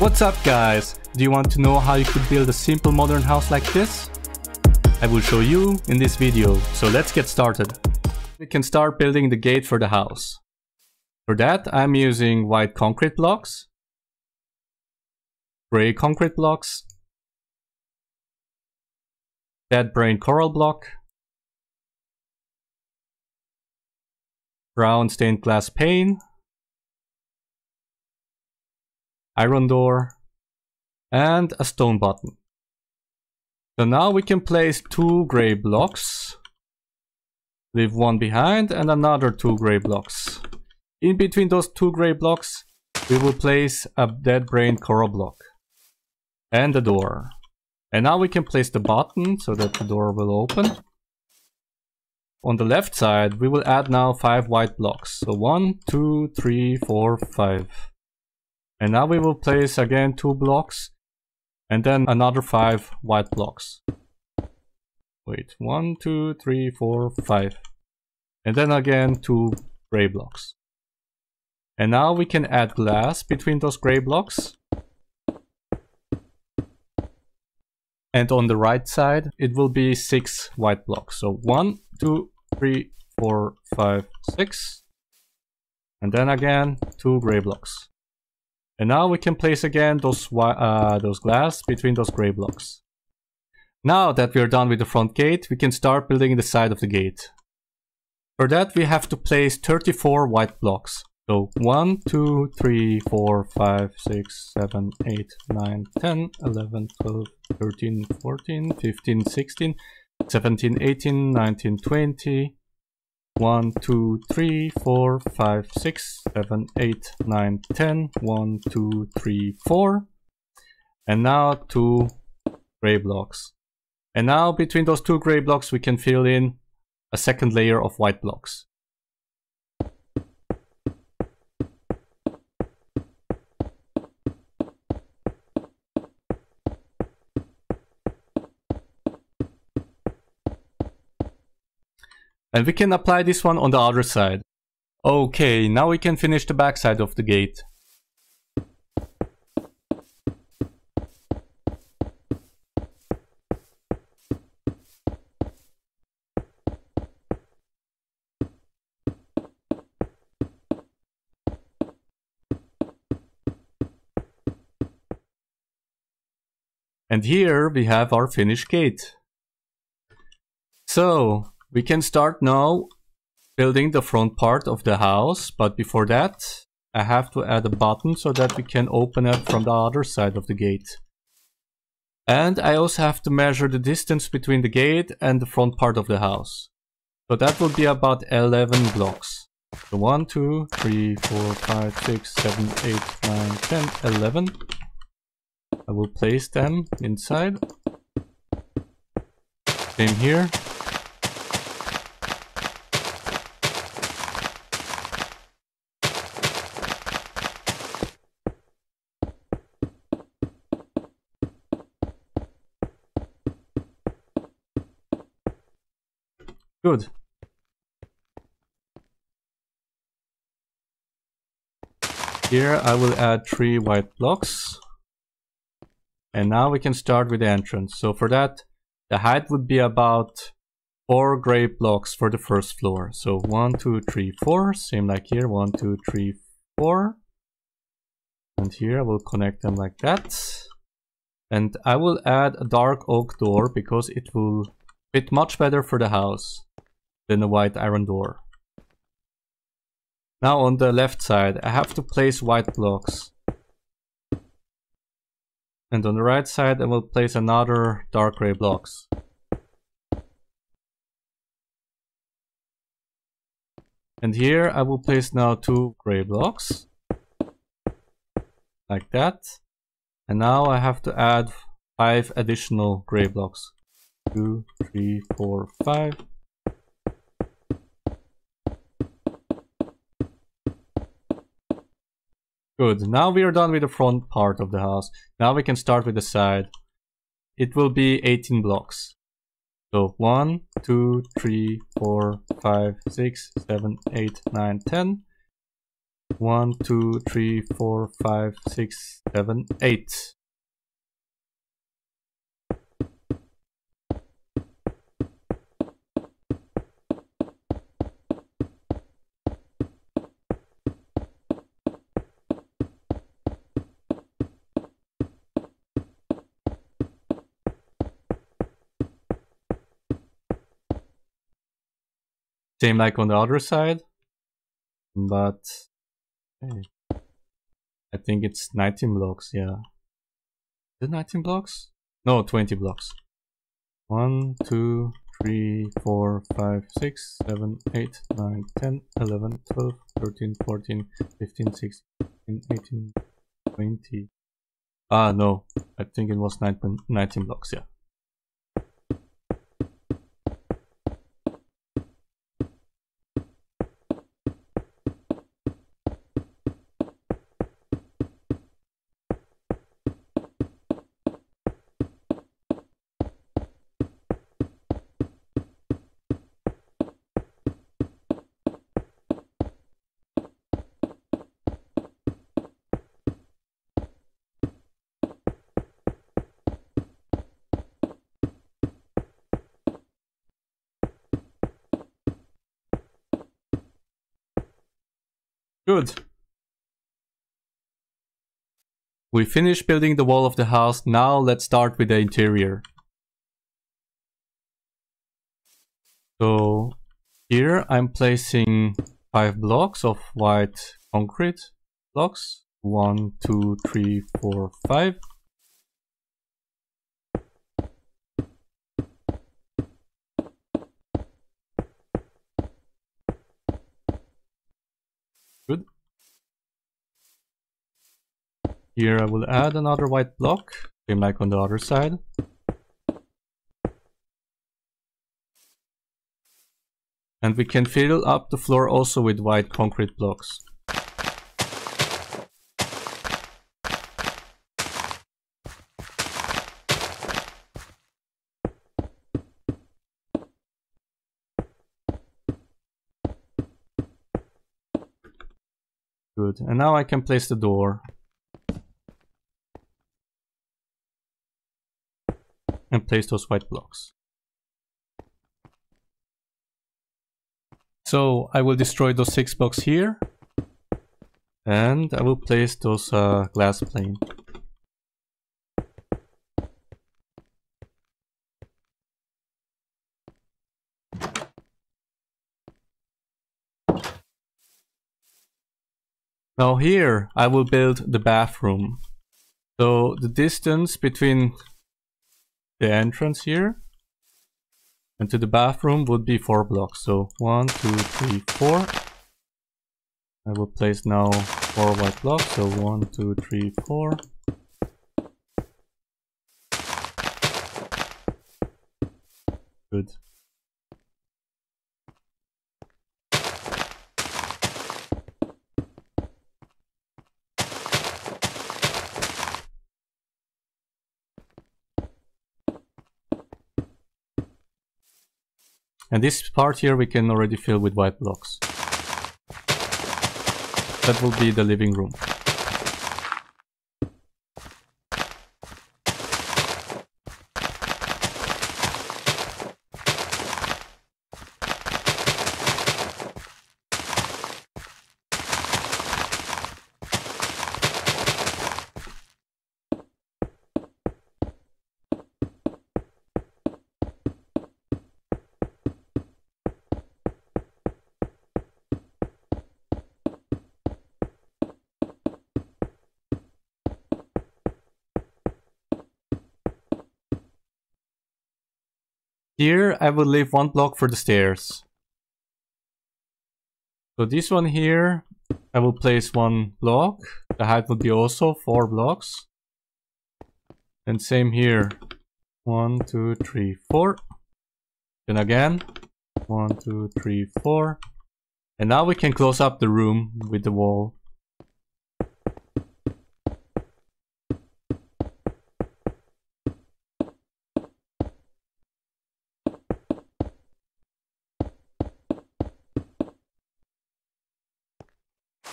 What's up guys, do you want to know how you could build a simple modern house like this? I will show you in this video, so let's get started. We can start building the gate for the house. For that I'm using white concrete blocks, grey concrete blocks, dead brain coral block, brown stained glass pane, iron door, and a stone button. So now we can place two gray blocks, leave one behind and another two gray blocks. In between those two gray blocks, we will place a dead brain coral block and a door. And now we can place the button so that the door will open. On the left side, we will add now 5 white blocks. So 1, 2, 3, 4, 5. And now we will place again 2 blocks and then another 5 white blocks. Wait, 1, 2, 3, 4, 5. And then again 2 gray blocks. And now we can add glass between those gray blocks. And on the right side, it will be 6 white blocks. So 1, 2, 3, 4, 5, 6. And then again 2 gray blocks. And now we can place again those glass between those gray blocks. Now that we are done with the front gate, we can start building the side of the gate. For that we have to place 34 white blocks. So 1, 2, 3, 4, 5, 6, 7, 8, 9, 10, 11, 12, 13, 14, 15, 16, 17, 18, 19, 20. 1, 2, 3, 4, 5, 6, 7, 8, 9, 10, 1, 2, 3, 4, and now 2 gray blocks. And now between those 2 gray blocks we can fill in a second layer of white blocks. And we can apply this one on the other side. Okay, now we can finish the back side of the gate. And here we have our finished gate. So we can start now building the front part of the house, but before that I have to add a button so that we can open it from the other side of the gate. And I also have to measure the distance between the gate and the front part of the house. So that will be about 11 blocks. So 1, 2, 3, 4, 5, 6, 7, 8, 9, 10, 11. I will place them inside. Same here. Good. Here I will add 3 white blocks. And now we can start with the entrance. So for that, the height would be about 4 gray blocks for the first floor. So 1, 2, 3, 4. Same like here. 1, 2, 3, 4. And here I will connect them like that. And I will add a dark oak door because it will fit much better for the house than a white iron door. Now on the left side I have to place white blocks, and on the right side I will place another dark gray blocks. And here I will place now 2 gray blocks. Like that. And now I have to add 5 additional gray blocks. 2, 3, 4, 5. Good, now we are done with the front part of the house. Now we can start with the side. It will be 18 blocks. So 1, 2, 3, 4, 5, 6, 7, 8, 9, 10. 1, 2, 3, 4, 5, 6, 7, 8. Same like on the other side, but hey, I think it's 19 blocks, yeah. Is it 19 blocks? No, 20 blocks. 1, 2, 3, 4, 5, 6, 7, 8, 9, 10, 11, 12, 13, 14, 15, 16, 18, 20. Ah, no, I think it was 19 blocks, yeah. Good. We finished building the wall of the house. Now let's start with the interior. So here I'm placing 5 blocks of white concrete blocks. 1, 2, 3, 4, 5. Good. Here I will add another white block, same like on the other side. And we can fill up the floor also with white concrete blocks. Good. And now I can place the door. And place those white blocks. So I will destroy those 6 blocks here. And I will place those glass plane. Now here I will build the bathroom. So the distance between the entrance here and to the bathroom would be 4 blocks. So 1, 2, 3, 4. I will place now 4 white blocks. So 1, 2, 3, 4. Good. And this part here we can already fill with white blocks. That will be the living room. Here I will leave 1 block for the stairs. So this one here, I will place one block. The height will be also 4 blocks. And same here. 1, 2, 3, 4. Then again, 1, 2, 3, 4. And now we can close up the room with the wall.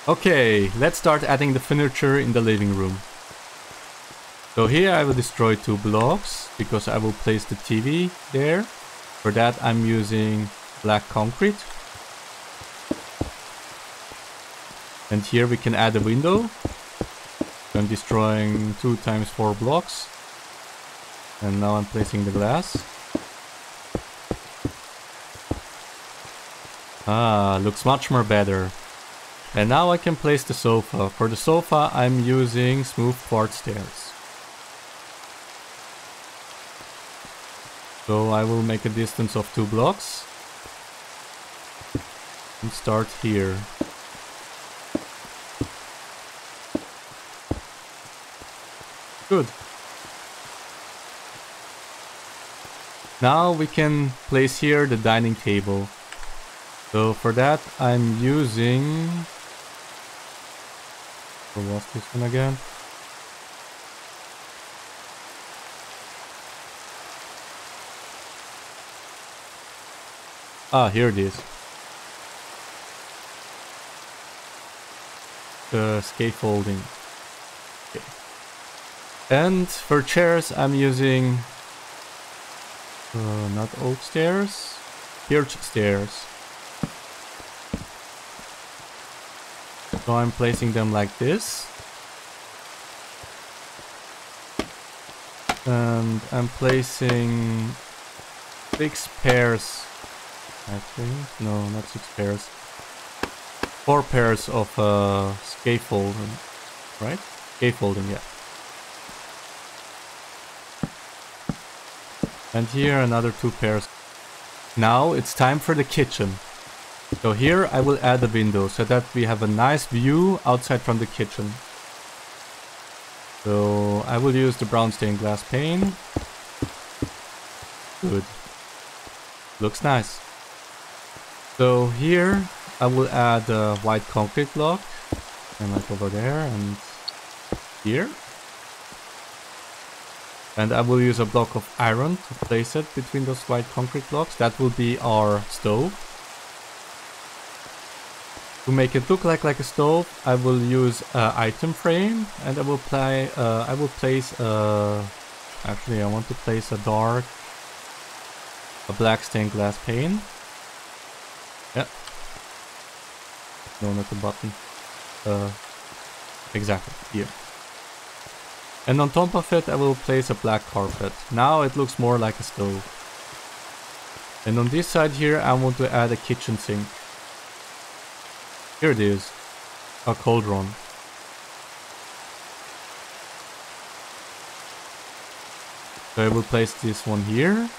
Okay, let's start adding the furniture in the living room. So here I will destroy 2 blocks because I will place the TV there. For that I'm using black concrete. And here we can add a window. I'm destroying 2 times 4 blocks. And now I'm placing the glass. Ah, looks much more better. And now I can place the sofa. For the sofa, I'm using smooth quartz stairs. So I will make a distance of 2 blocks. And start here. Good. Now we can place here the dining table. So for that, I'm using... I lost this one again. Ah, here it is. The scaffolding. Okay. And for chairs, I'm using not oak stairs, birch stairs. So I'm placing them like this. And I'm placing 6 pairs, I think. No, not 6 pairs. 4 pairs of scaffolding, right? Scaffolding, yeah. And here another 2 pairs. Now it's time for the kitchen. So here I will add a window so that we have a nice view outside from the kitchen. So I will use the brown stained glass pane. Good. Looks nice. So here I will add a white concrete block. And like over there and here. And I will use a block of iron to place it between those white concrete blocks. That will be our stove. To make it look like a stove, I will use an item frame, and I will place a black stained glass pane. Yeah. No, not the button. Exactly, here. And on top of it, I will place a black carpet. Now it looks more like a stove. And on this side here, I want to add a kitchen sink. Here it is, a cauldron. So I will place this one here.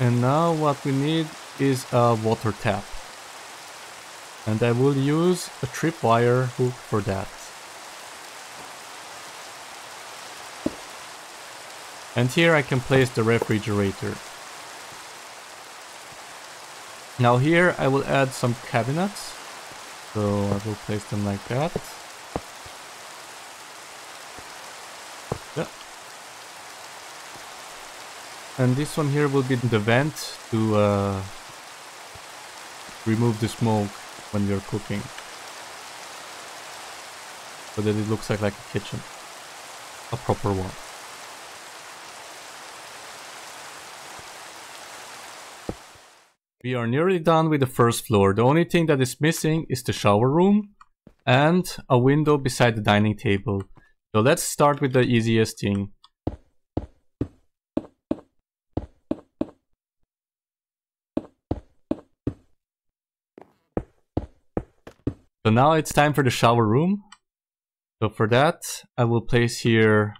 And now what we need is a water tap. And I will use a tripwire hook for that. And here I can place the refrigerator. Now here I will add some cabinets, so I will place them like that. Yeah. And this one here will be the vent to remove the smoke when you're cooking. So that it looks like a kitchen, a proper one. We are nearly done with the first floor. The only thing that is missing is the shower room and a window beside the dining table. So let's start with the easiest thing. So now it's time for the shower room. So for that, I will place here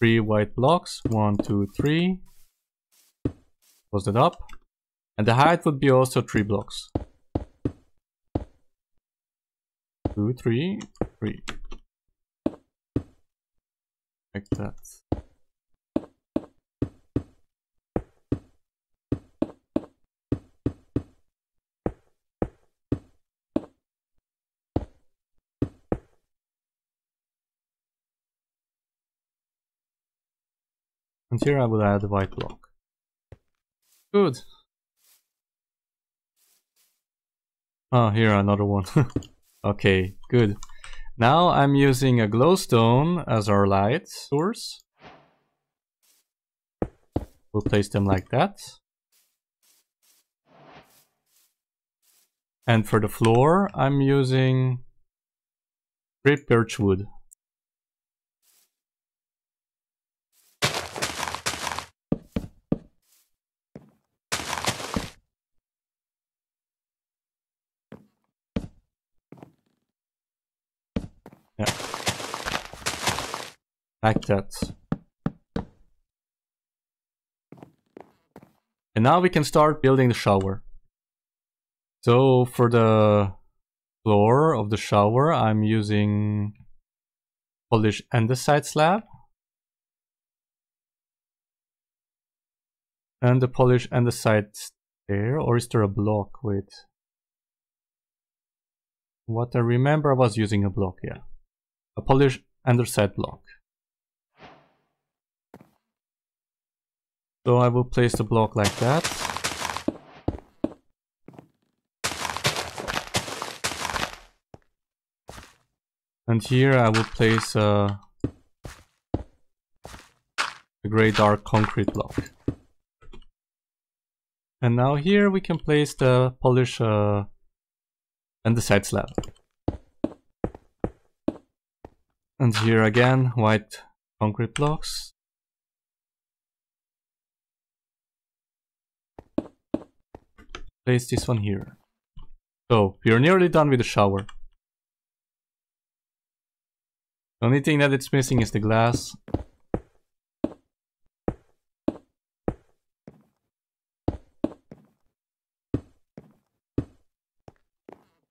3 white blocks. 1, 2, 3. Close that up. And the height would be also 3 blocks. 2, 3, 3. Like that. And here I will add a white block. Good. Oh, here another one. Okay, good. Now I'm using a glowstone as our light source. We'll place them like that. And for the floor, I'm using 3 birch wood. Yeah, like that. And now we can start building the shower. So for the floor of the shower, I'm using polished andesite slab. And the polished andesite there, or is there a block? Wait. What I remember, I was using a block, yeah. A polished andesite block. So I will place the block like that. And here I will place a grey dark concrete block. And now here we can place the polished andesite slab. And here again, white concrete blocks. Place this one here. So, we are nearly done with the shower. The only thing that it's missing is the glass.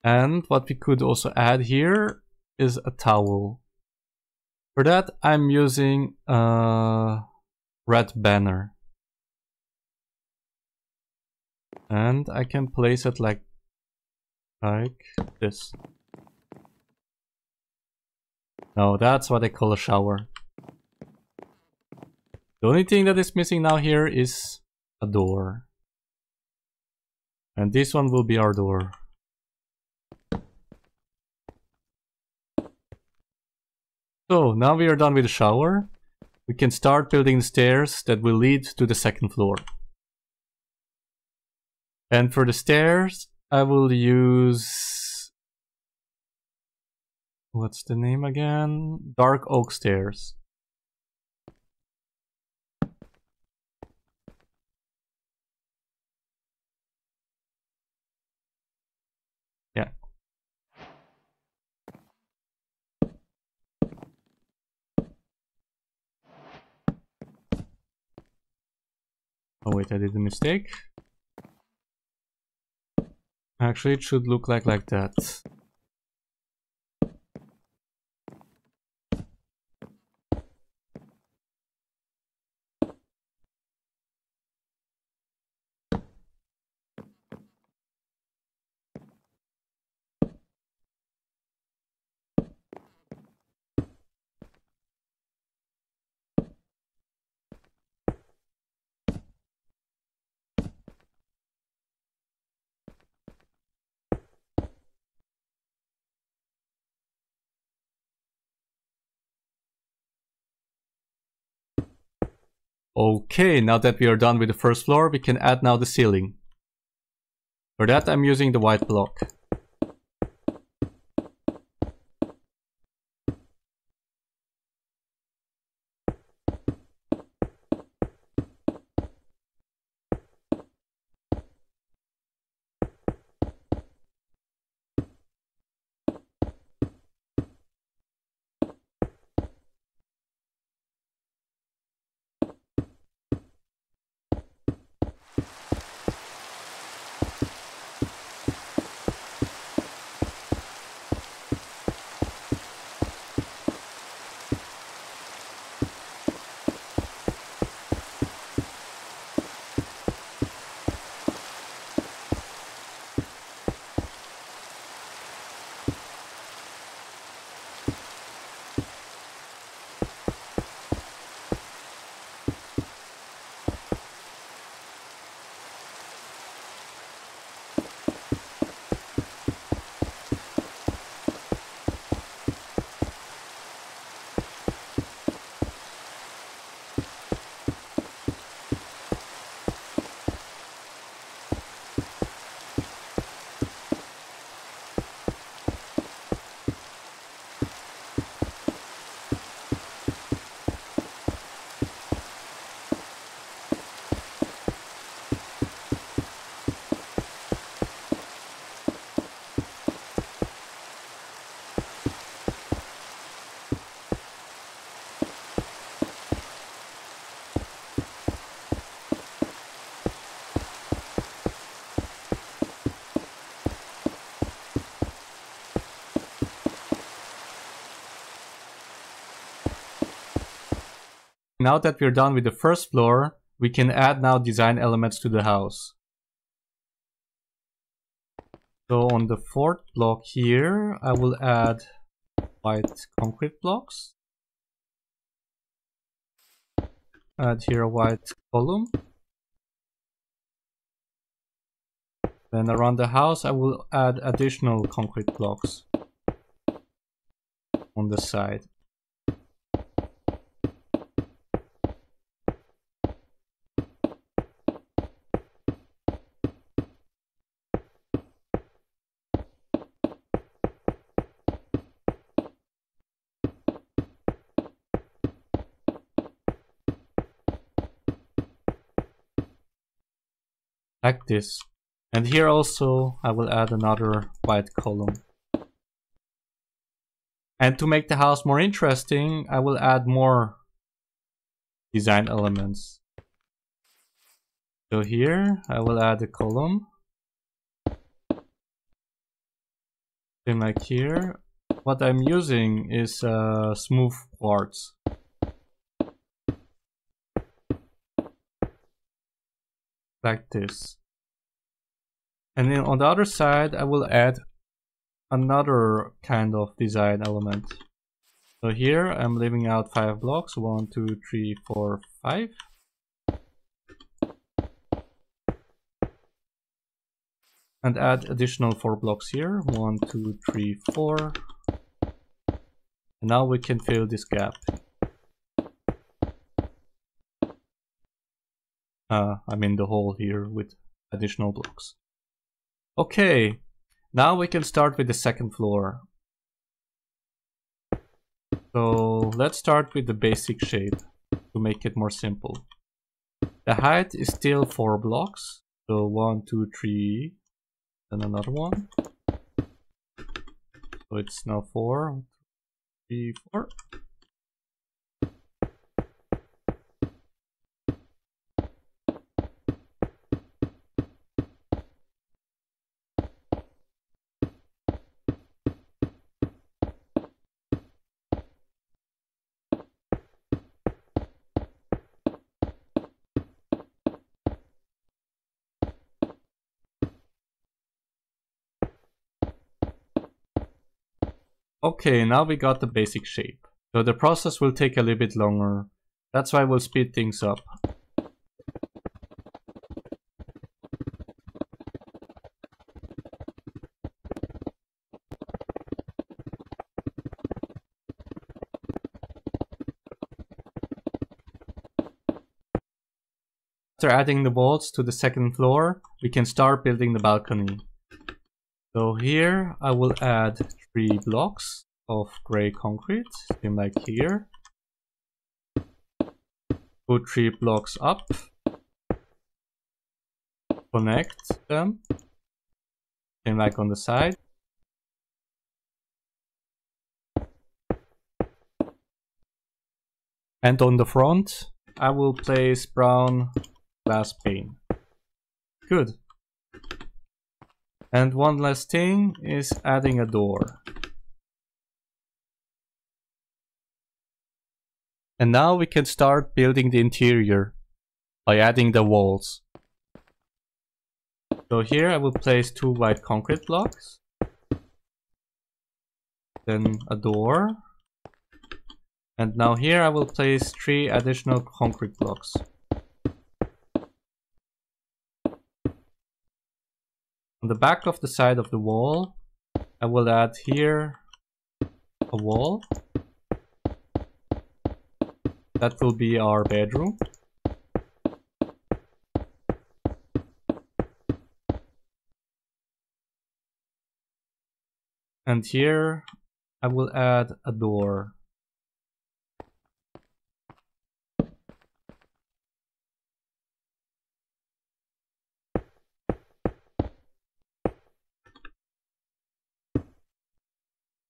And what we could also add here is a towel. For that, I'm using a red banner. And I can place it like this. Now that's what I call a shower. The only thing that is missing now here is a door. And this one will be our door. So now we are done with the shower. We can start building the stairs that will lead to the second floor. And for the stairs, I will use... what's the name again? Dark oak stairs. Oh wait, I did a mistake. Actually, it should look like that. Okay, now that we are done with the first floor, we can add now the ceiling. For that, I'm using the white block. Now that we're done with the first floor, we can add now design elements to the house. So on the fourth block here, I will add white concrete blocks. Add here a white column. Then around the house, I will add additional concrete blocks on the side. Like this. And here also I will add another white column. And to make the house more interesting, I will add more design elements. So here I will add a column. Something like here. What I'm using is smooth quartz. Like this. And then on the other side, I will add another kind of design element. So here I'm leaving out 5 blocks, 1, 2, 3, 4, 5. And add additional 4 blocks here, 1, 2, 3, 4. And now we can fill this gap. I mean the hole here with additional blocks. Okay, now we can start with the second floor. So let's start with the basic shape to make it more simple. The height is still 4 blocks. So 1, 2, 3, then another one. So it's now 4, 3, 4. Okay, now we got the basic shape. So the process will take a little bit longer. That's why we'll speed things up. After adding the walls to the second floor, we can start building the balcony. So here I will add 3 blocks of gray concrete, something like here. Put 3 blocks up, connect them, something like on the side. And on the front, I will place brown glass pane. Good. And one last thing is adding a door. And now we can start building the interior by adding the walls. So here I will place 2 white concrete blocks, then a door. And now here I will place 3 additional concrete blocks. On the back of the side of the wall, I will add here a wall. That will be our bedroom. And here I will add a door.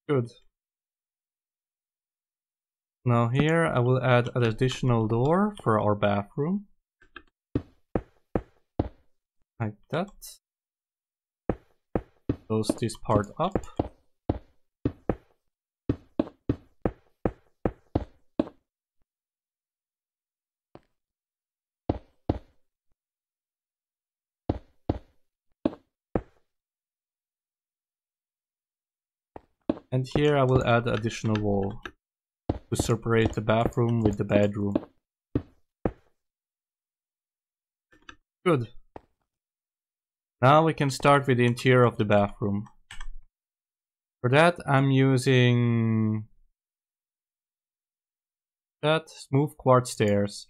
Good. Now here I will add an additional door for our bathroom. Like that. Close this part up. And here I will add additional wall to separate the bathroom with the bedroom. Good. Now we can start with the interior of the bathroom. For that I'm using that smooth quartz stairs.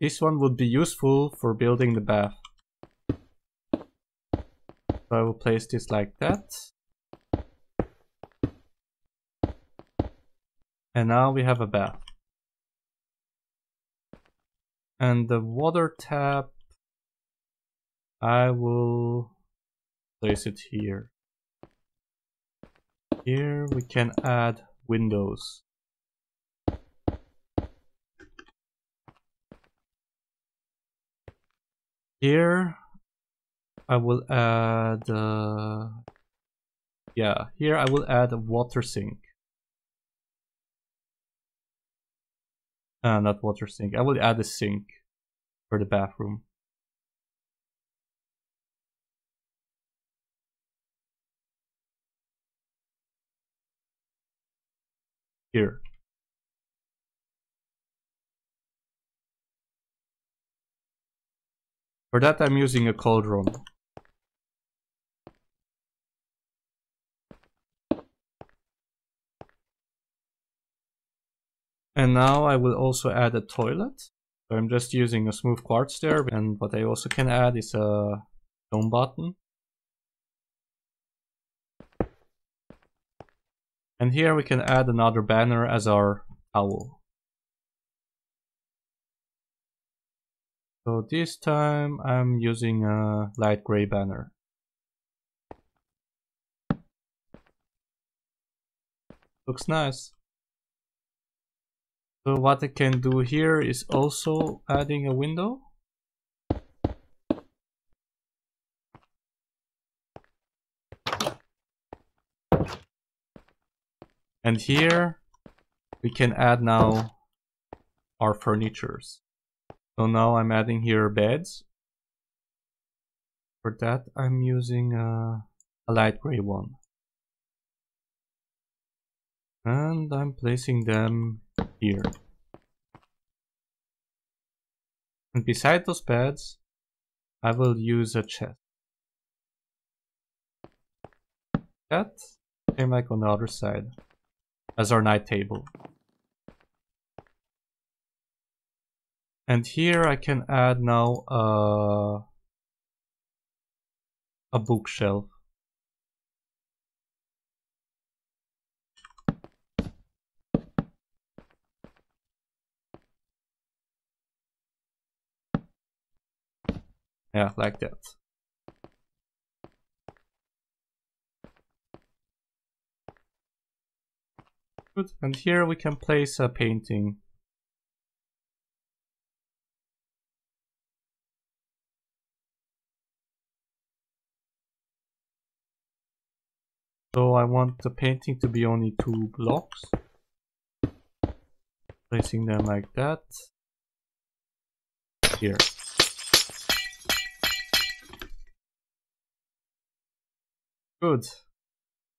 This one would be useful for building the bath. So I will place this like that. And now we have a bath. And the water tap, I will place it here. Here we can add windows. Here I will add here I will add a water sink. Not water sink. I will add a sink for the bathroom. Here. For that, I'm using a cauldron. And now I will also add a toilet. So I'm just using a smooth quartz there, and what I also can add is a stone button. And here we can add another banner as our towel. So this time I'm using a light gray banner. Looks nice. So what I can do here is also adding a window. And here we can add now our furnitures. So now I'm adding here beds. For that I'm using a light gray one. And I'm placing them here. And beside those beds, I will use a chest. That came like on the other side as our night table. And here I can add now a bookshelf. Yeah, like that. Good. And here we can place a painting. So I want the painting to be only 2 blocks. Placing them like that. Here. Good.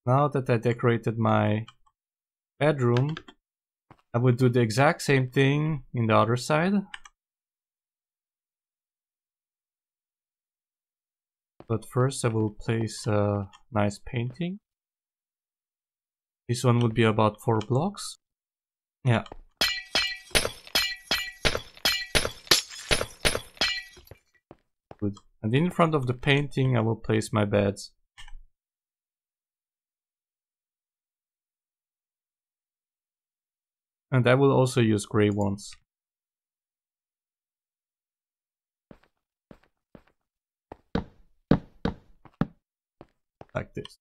Now that I decorated my bedroom, I will do the exact same thing in the other side. But first I will place a nice painting. This one would be about 4 blocks. Yeah. Good. And in front of the painting I will place my beds. And I will also use gray ones. Like this.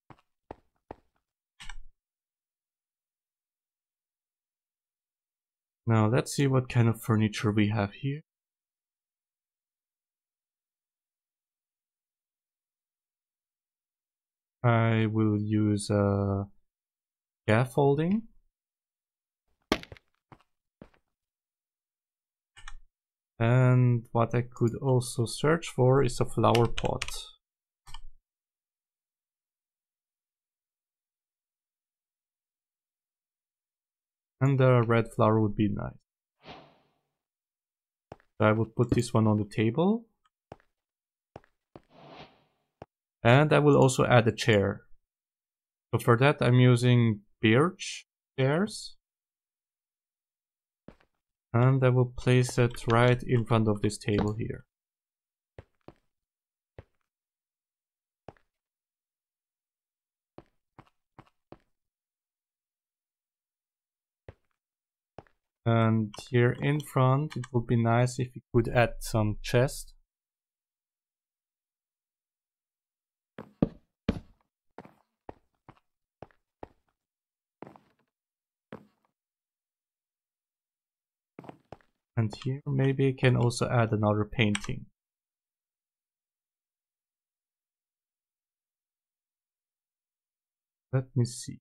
Now let's see what kind of furniture we have here. I will use scaffolding. And what I could also search for is a flower pot. And the red flower would be nice. So I would put this one on the table. And I will also add a chair. So for that I'm using birch chairs. And I will place it right in front of this table here. And here in front, it would be nice if you could add some chest. And here maybe I can also add another painting. Let me see.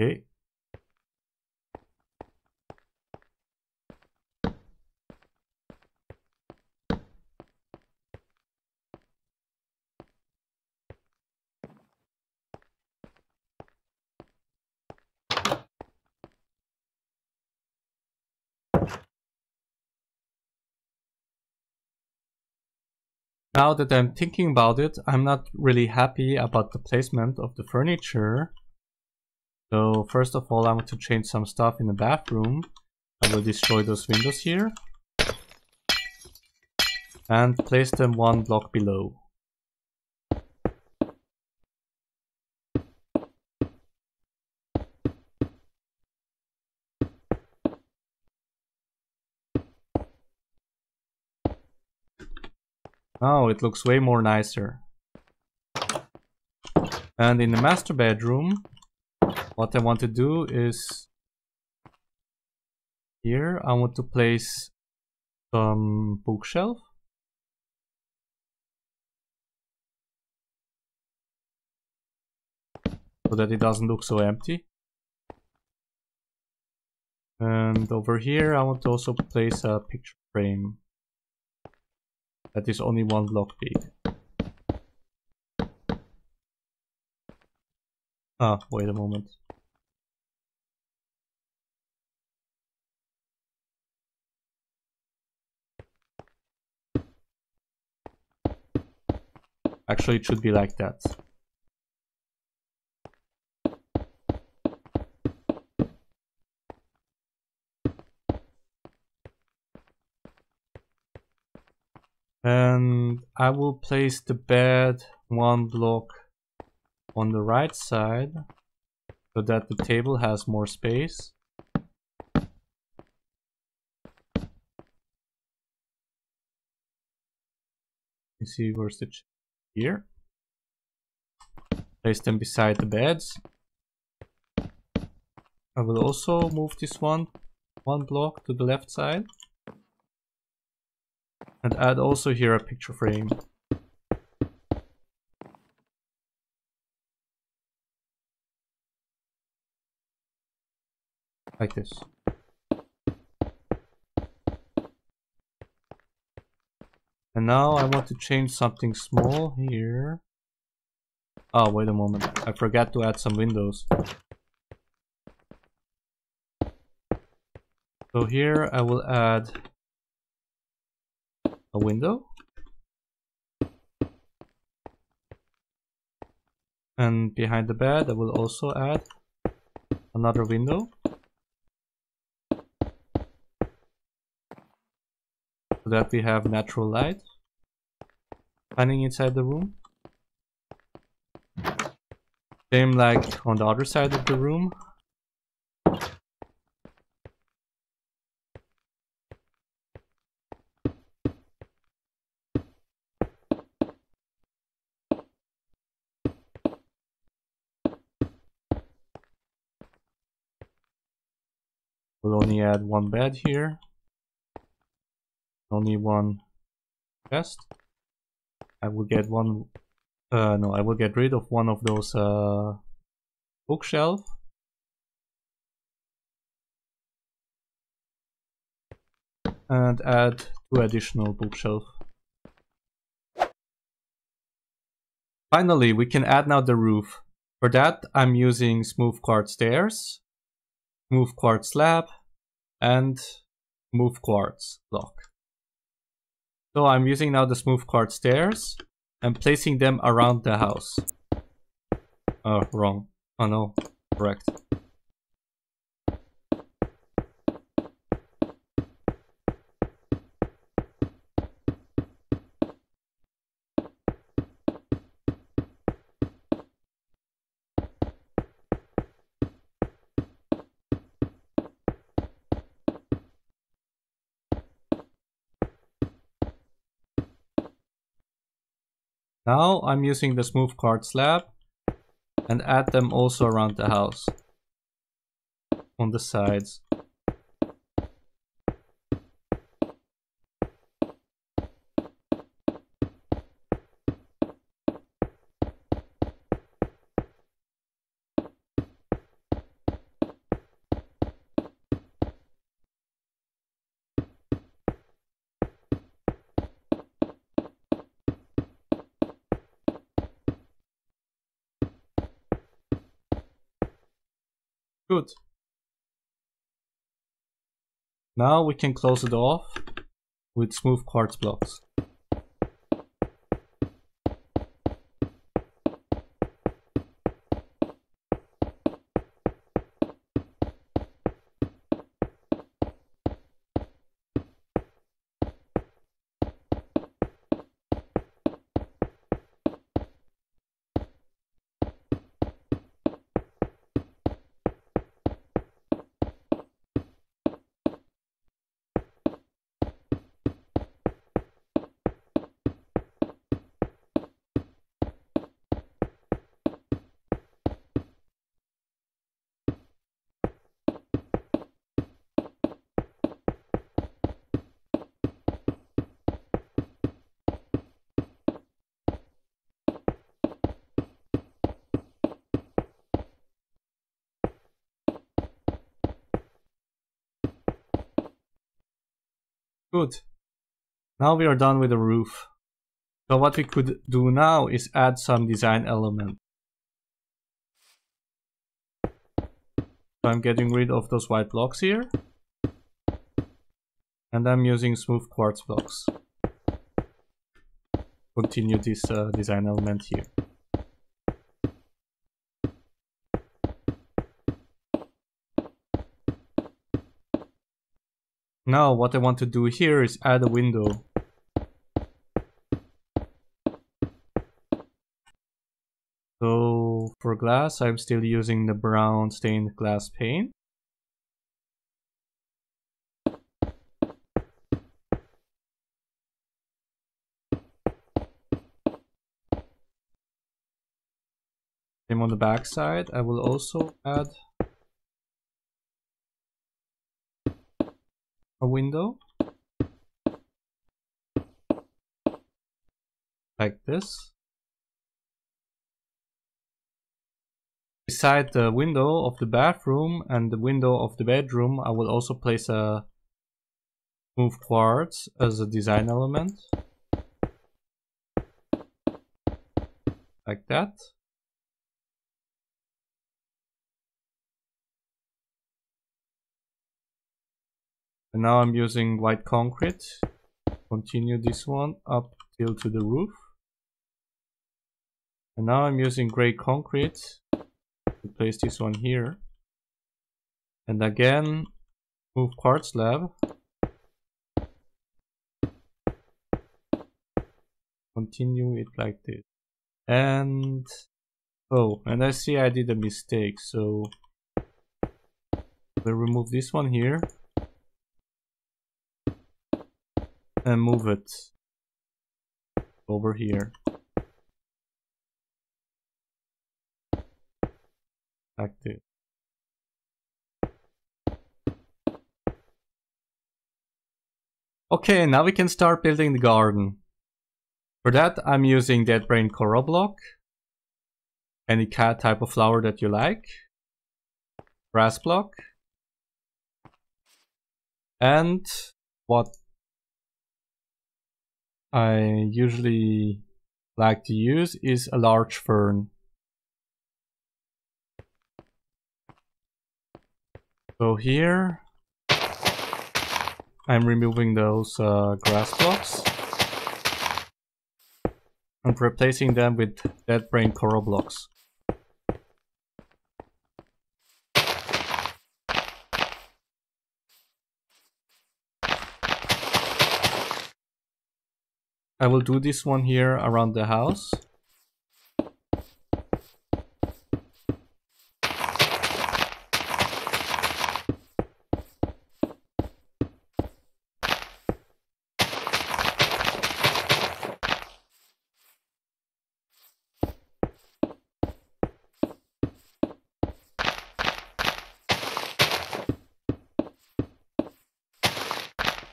Okay. Now that I'm thinking about it, I'm not really happy about the placement of the furniture. So first of all, I want to change some stuff in the bathroom. I will destroy those windows here. And place them one block below. Now it looks way more nicer. And in the master bedroom, what I want to do is here I want to place some bookshelf. So that it doesn't look so empty. And over here I want to also place a picture frame that is only one block big. Ah, wait a moment. Actually, it should be like that. And I will place the bed one block on the right side so that the table has more space. You see, where's the chair? Here. Place them beside the beds. I will also move this one block to the left side. And add also here a picture frame. Like this. And now I want to change something small here. Oh, wait a moment. I forgot to add some windows. So here I will add a window. And behind the bed I will also add another window. So that we have natural light shining inside the room. Same like on the other side of the room. We'll only add one bed here. only one chest. I will get one, no, I will get rid of one of those bookshelf. And add 2 additional bookshelf. Finally, we can add now the roof. For that, I'm using smooth quartz stairs, smooth quartz slab, and smooth quartz block. So I'm using now the smooth quartz stairs and placing them around the house. Oh, wrong. Oh no, correct. Now I'm using the smooth quartz slab and add them also around the house on the sides. Good. Now we can close it off with smooth quartz blocks. Good. Now we are done with the roof. So what we could do now is add some design element. So I'm getting rid of those white blocks here. And I'm using smooth quartz blocks. Continue this design element here. Now what I want to do here is add a window. So for glass, I'm still using the brown stained glass pane. Same on the back side, I will also add a window like this. Beside the window of the bathroom and the window of the bedroom, I will also place a smooth quartz as a design element like that. And now I'm using white concrete. Continue this one up till to the roof. And now I'm using gray concrete to place this one here. And again, move quartz slab. Continue it like this. And oh, and I see I did a mistake, so we'll remove this one here. And move it over here like this. Okay, now we can start building the garden. For that, I'm using Dead Brain Coral block. Any type of flower that you like. Grass block. And what I usually like to use is a large fern. So here I'm removing those grass blocks and replacing them with Dead Brain Coral blocks. I will do this one here around the house.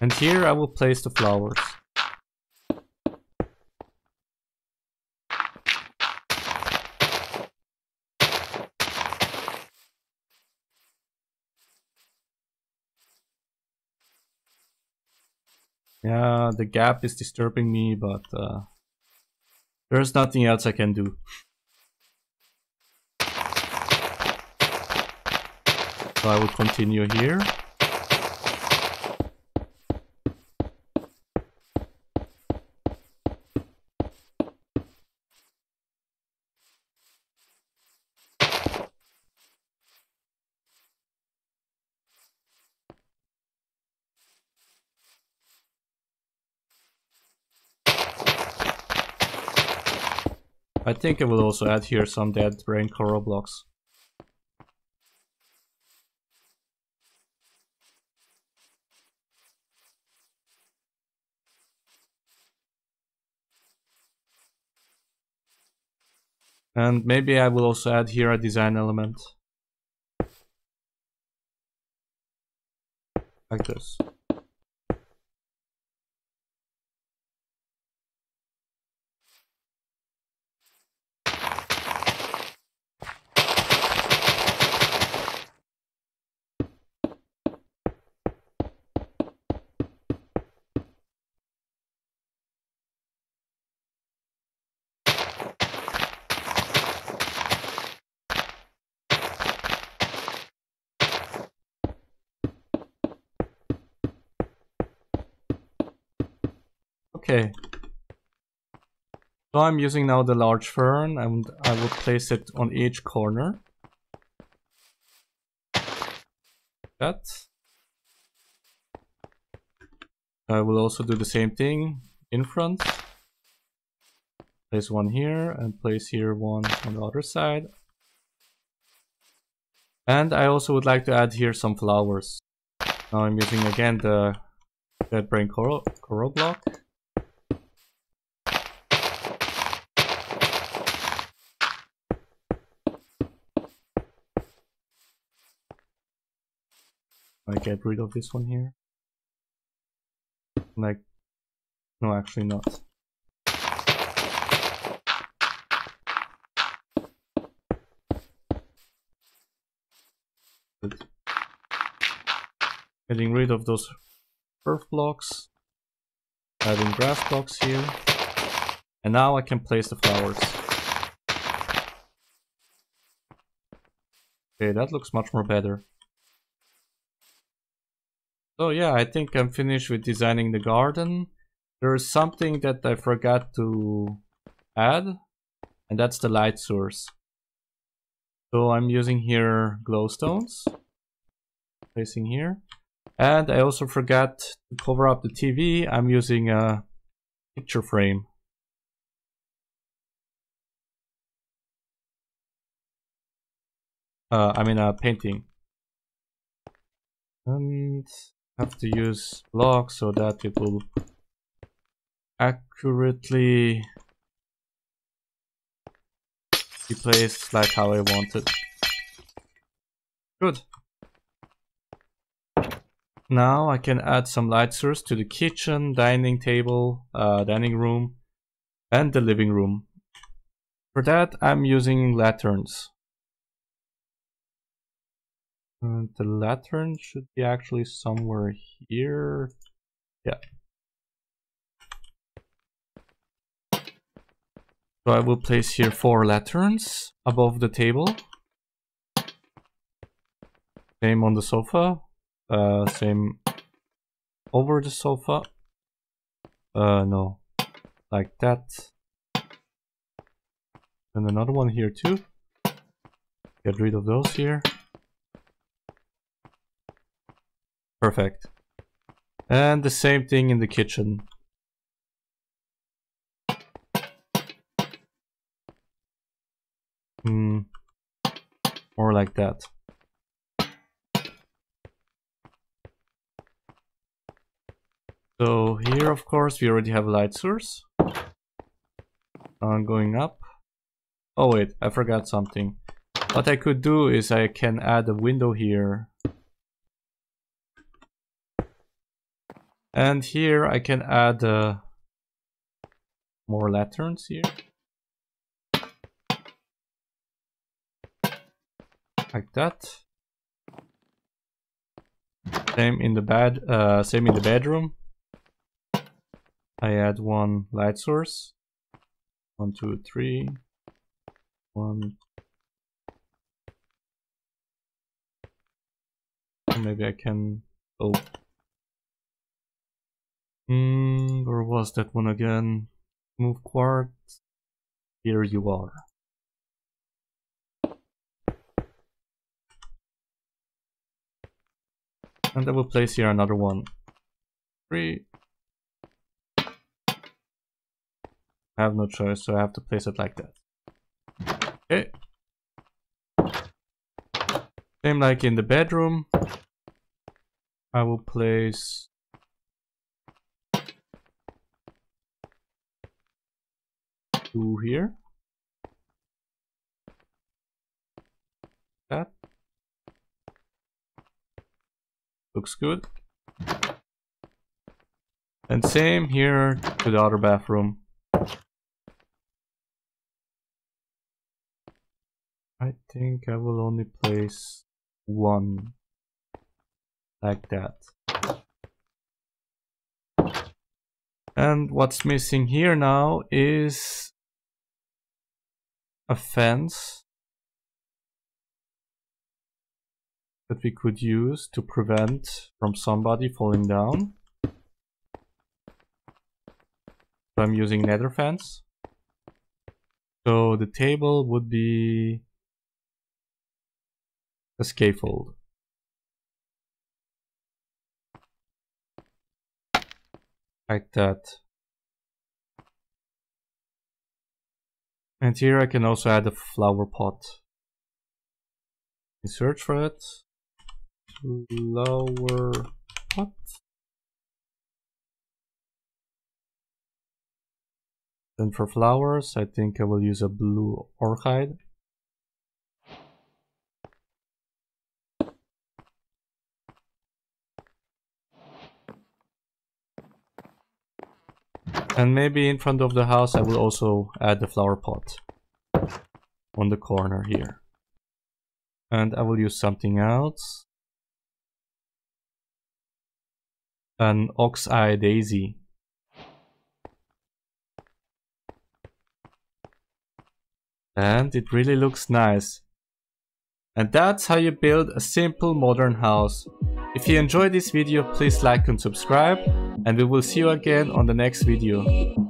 And here I will place the flowers. Yeah, the gap is disturbing me, but there's nothing else I can do. So I will continue here. I think I will also add here some Dead Brain Coral blocks. And maybe I will also add here a design element. Like this. Okay, so I'm using now the large fern and I will place it on each corner. That. I will also do the same thing in front. Place one here and place here one on the other side. And I also would like to add here some flowers. Now I'm using again the Dead Brain Coral block. I get rid of this one here. Like, no, actually not. Good. Getting rid of those earth blocks. Adding grass blocks here. And now I can place the flowers. Okay, that looks much more better. So yeah, I think I'm finished with designing the garden. There is something that I forgot to add, and that's the light source. So I'm using here glowstones, placing here. And I also forgot to cover up the TV. I'm using a picture frame. I mean a painting. And have to use block so that it will accurately be placed like how I want it. Good. Now I can add some light source to the kitchen, dining table, dining room, and the living room. For that, I'm using lanterns. And the lantern should be actually somewhere here. Yeah. So I will place here 4 lanterns above the table. Same on the sofa. Same over the sofa. No. Like that. And another one here too. Get rid of those here. Perfect. And the same thing in the kitchen. More like that. So here, of course, we already have a light source. I'm going up. Oh wait, I forgot something. What I could do is I can add a window here. And here I can add more lanterns here. Like that. Same in the bedroom. I add 1 light source. 1, 2, 3. 1. Maybe I can. Oh. Where was that one again? Move quart. Here you are. And I will place here another one. 3. I have no choice, so I have to place it like that. Okay. Same like in the bedroom. I will place... here. That looks good. And same here to the other bathroom. I think I will only place 1 like that. And what's missing here now is a fence that we could use to prevent from somebody falling down. So I'm using nether fence. So the table would be a scaffold. Like that. And here I can also add a flower pot. You search for it. Flower pot. And for flowers, I think I will use a blue orchid. And maybe in front of the house I will also add the flower pot on the corner here. And I will use something else. An ox-eye daisy. And it really looks nice. And that's how you build a simple modern house. If you enjoyed this video, please like and subscribe. And we will see you again on the next video.